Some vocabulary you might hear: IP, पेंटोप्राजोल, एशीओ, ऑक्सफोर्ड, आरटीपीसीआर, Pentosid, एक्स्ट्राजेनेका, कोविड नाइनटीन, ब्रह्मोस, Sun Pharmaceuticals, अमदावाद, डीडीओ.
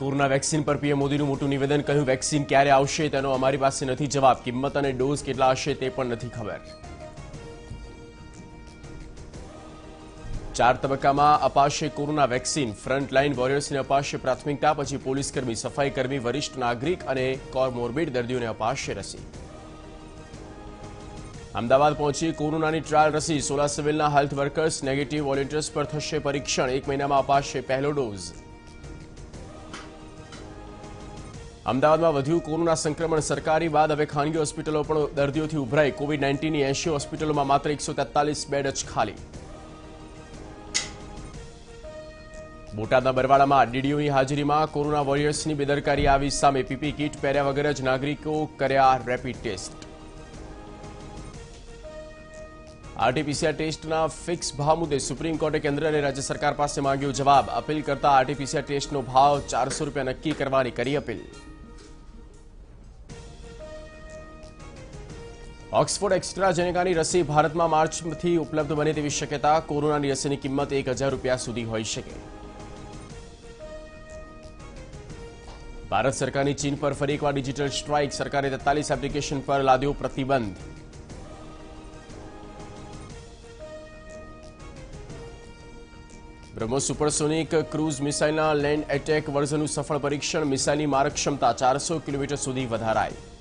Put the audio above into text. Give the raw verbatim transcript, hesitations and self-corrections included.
Corona vaccine पर PM मोदीનું મોટું નિવેદન કહ્યું વેક્સિન ક્યારે આવશે તેનો અમારી પાસે નથી જવાબ કિંમત અને ડોઝ કેટલા હશે તે પણ નથી ખબર ચાર તબક્કામાં અપાશે કોરોના વેક્સિન ફ્રન્ટલાઇન વોરિયર્સને અપાશે પ્રાથમિકતા પછી પોલીસકર્મી સફાઈકર્મી વરિષ્ઠ નાગરિક અને કોમોર્બિડ દર્દીઓને અપાશે રસી अमदावाद पहुंची कोरोना की ट्रायल रसी सोलह civil health workers negative volunteers पर थशे परीक्षण एक महीना में अपाशे पहलो डोज अमदावाद में वध्यु कोरोना संक्रमण सरकारी बाद हवे खानगी होस्पिटलों पर दर्दियों थी उभराई कोविड नाइनटीन की एशीओ होस्पिटलों में मात्र एक सौ तेतालीस बेड ज खाली बोटादना बरवाड़ा डीडीओ की हाजरी में कोरोना वोरियर्स की बेदरकारी आवी सामे पीपी किट पहर्या वगर ज नागरिकों कर्या रेपिड टेस्ट आरटीपीसीआर टेस्ट ना फिक्स भाव मुद्दे सुप्रीम कोर्ट केन्द्र ने राज्य सरकार पास मांग्यो जवाब अपील करता आरटीपीसीआर टेस्ट नो भाव चार सौ रूपया नक्की करवानी करी अपील ऑक्सफोर्ड एक्स्ट्राजेनेका रसी भारत में मार्च थी उपलब्ध बने तेवी शक्यता कोरोना की रसी की किंमत एक हजार रूपया सुधी होई शके भारत सरकार की चीन पर फरी एक बार डिजिटल स्ट्राइक सरकारे तेतालीस एप्लिकेशन पर लाद्यो प्रतिबंध ब्रह्मोस supersonic cruise missile land attack version सफल परीक्षण मिसाइल मारक क्षमता चार सौ किलोमीटर सुधी वधाराई।